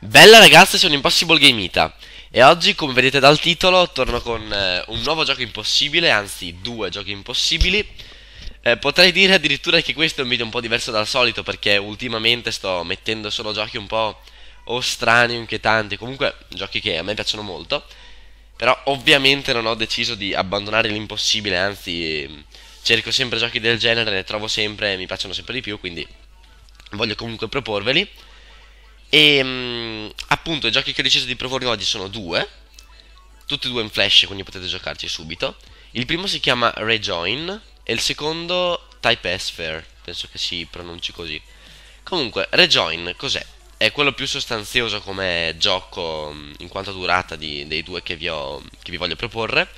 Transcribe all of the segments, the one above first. Bella ragazzi, sono Impossible Gamita e oggi, come vedete dal titolo, torno con un nuovo gioco impossibile, anzi due giochi impossibili. Potrei dire addirittura che questo è un video un po' diverso dal solito, perché ultimamente sto mettendo solo giochi un po' o strani o inquietanti, comunque giochi che a me piacciono molto. Però ovviamente non ho deciso di abbandonare l'impossibile, anzi cerco sempre giochi del genere, ne trovo sempre, mi piacciono sempre di più, quindi voglio comunque proporveli. E appunto i giochi che ho deciso di proporvi oggi sono due, tutti e due in Flash, quindi potete giocarci subito. Il primo si chiama Rejoin e il secondo TypeSphere, penso che si pronunci così. Comunque, Rejoin cos'è? È quello più sostanzioso come gioco in quanto durata dei due che vi voglio proporre,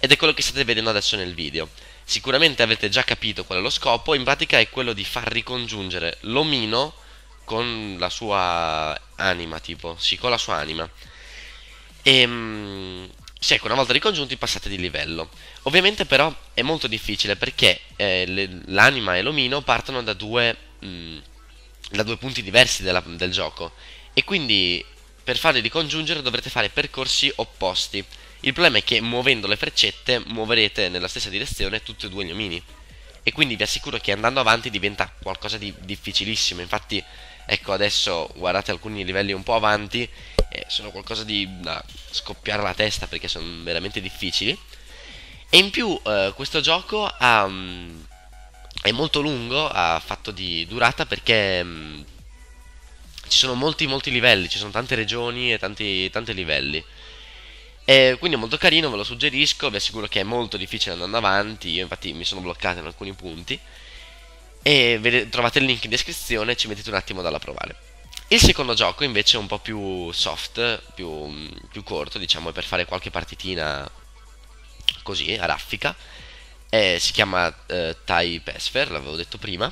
ed è quello che state vedendo adesso nel video. Sicuramente avete già capito qual è lo scopo. In pratica è quello di far ricongiungere l'omino con la sua anima, tipo, sì, con la sua anima. E sì, ecco, una volta ricongiunti passate di livello. Ovviamente però è molto difficile, perché l'anima e l'omino partono da due punti diversi del gioco, e quindi per farli ricongiungere dovrete fare percorsi opposti. Il problema è che muovendo le freccette muoverete nella stessa direzione tutti e due gli omini, e quindi vi assicuro che andando avanti diventa qualcosa di difficilissimo. Infatti ecco, adesso guardate alcuni livelli un po' avanti, sono qualcosa da scoppiare la testa, perché sono veramente difficili. E in più questo gioco è molto lungo, ha fatto di durata, perché ci sono molti livelli, ci sono tante regioni e tanti livelli. E quindi è molto carino, ve lo suggerisco. Vi assicuro che è molto difficile andando avanti, io infatti mi sono bloccato in alcuni punti. E trovate il link in descrizione, ci mettete un attimo dalla provare. Il secondo gioco invece è un po' più soft, più corto, diciamo, è per fare qualche partitina così, a raffica. Si chiama TypeSphere, l'avevo detto prima.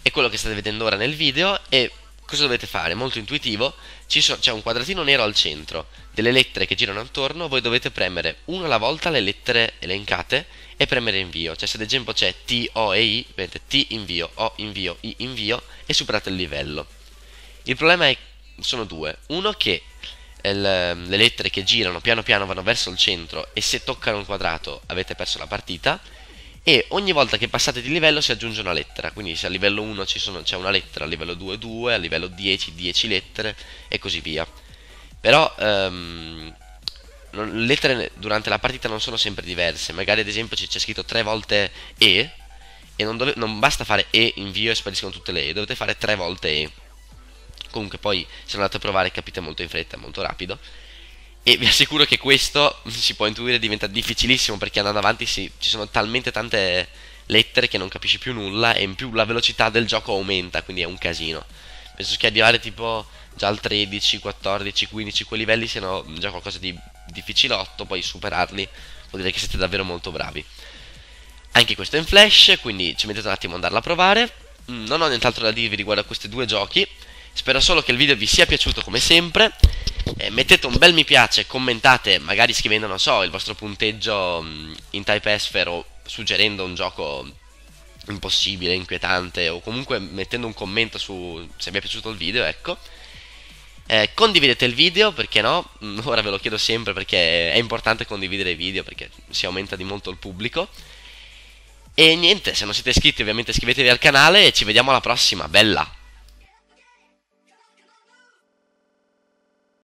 È quello che state vedendo ora nel video. E cosa dovete fare? Molto intuitivo. C'è un quadratino nero al centro, delle lettere che girano attorno. Voi dovete premere una alla volta le lettere elencate e premere invio. Cioè, se ad esempio c'è T, O e I, vedete T invio, O invio, I invio, e superate il livello. Il problema sono due. Uno, che le lettere che girano piano piano vanno verso il centro, e se toccano un quadrato avete perso la partita. E ogni volta che passate di livello si aggiunge una lettera, quindi se a livello 1 c'è una lettera, a livello 2 2, a livello 10 10 lettere e così via. Però le lettere durante la partita non sono sempre diverse, magari ad esempio c'è scritto 3 volte E, e non basta fare E invio e spariscono tutte le E, dovete fare 3 volte E. Comunque poi se andate a provare capite molto in fretta, molto rapido. E vi assicuro che questo, si può intuire, diventa difficilissimo, perché andando avanti ci sono talmente tante lettere che non capisci più nulla, e in più la velocità del gioco aumenta, quindi è un casino. Penso che arrivare tipo già al 13, 14, 15, quei livelli siano già qualcosa di difficilotto, poi superarli vuol dire che siete davvero molto bravi. Anche questo è in Flash, quindi ci mettete un attimo ad andarla a provare. Non ho nient'altro da dirvi riguardo a questi due giochi, spero solo che il video vi sia piaciuto come sempre. Mettete un bel mi piace, commentate, magari scrivendo, non so, il vostro punteggio in TypeSphere, o suggerendo un gioco impossibile, inquietante, o comunque mettendo un commento su se vi è piaciuto il video, ecco. Condividete il video, perché no? Ora ve lo chiedo sempre, perché è importante condividere i video, perché si aumenta di molto il pubblico. E niente, se non siete iscritti ovviamente iscrivetevi al canale e ci vediamo alla prossima, bella!